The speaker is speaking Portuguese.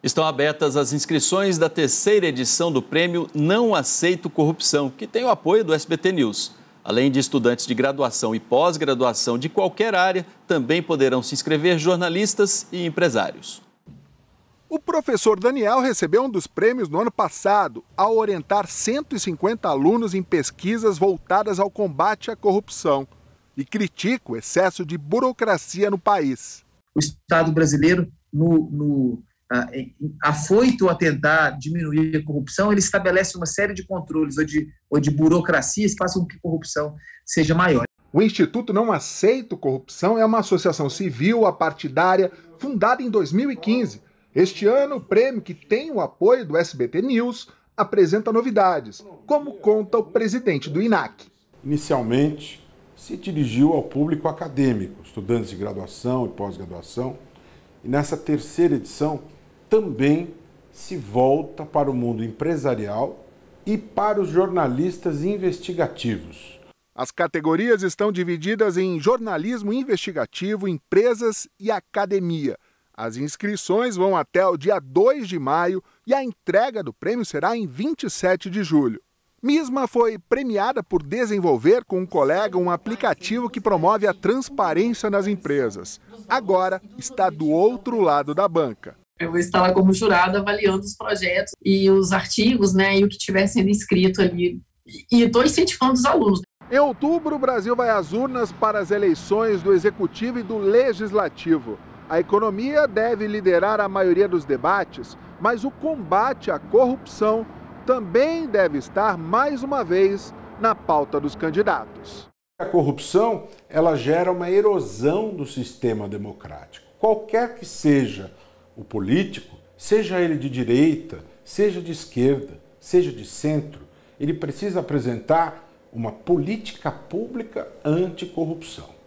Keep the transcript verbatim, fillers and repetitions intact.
Estão abertas as inscrições da terceira edição do prêmio Não Aceito Corrupção, que tem o apoio do S B T News. Além de estudantes de graduação e pós-graduação de qualquer área, também poderão se inscrever jornalistas e empresários. O professor Daniel recebeu um dos prêmios no ano passado, ao orientar cento e cinquenta alunos em pesquisas voltadas ao combate à corrupção, e critica o excesso de burocracia no país. O Estado brasileiro, no... no... afoito a tentar diminuir a corrupção, ele estabelece uma série de controles ou de, ou de burocracias que façam com que a corrupção seja maior. O Instituto Não Aceito Corrupção é uma associação civil apartidária fundada em dois mil e quinze. Este ano, o prêmio, que tem o apoio do S B T News, apresenta novidades, como conta o presidente do I N A C. Inicialmente, se dirigiu ao público acadêmico, estudantes de graduação e pós-graduação, e nessa terceira edição, também se volta para o mundo empresarial e para os jornalistas investigativos. As categorias estão divididas em jornalismo investigativo, empresas e academia. As inscrições vão até o dia dois de maio e a entrega do prêmio será em vinte e sete de julho. Misma foi premiada por desenvolver com um colega um aplicativo que promove a transparência nas empresas. Agora está do outro lado da banca. Eu vou estar lá como jurada avaliando os projetos e os artigos, né, e o que estiver sendo escrito ali. E estou incentivando os alunos. Em outubro, o Brasil vai às urnas para as eleições do Executivo e do Legislativo. A economia deve liderar a maioria dos debates, mas o combate à corrupção também deve estar, mais uma vez, na pauta dos candidatos. A corrupção, ela gera uma erosão do sistema democrático. Qualquer que seja o político, seja ele de direita, seja de esquerda, seja de centro, ele precisa apresentar uma política pública anticorrupção.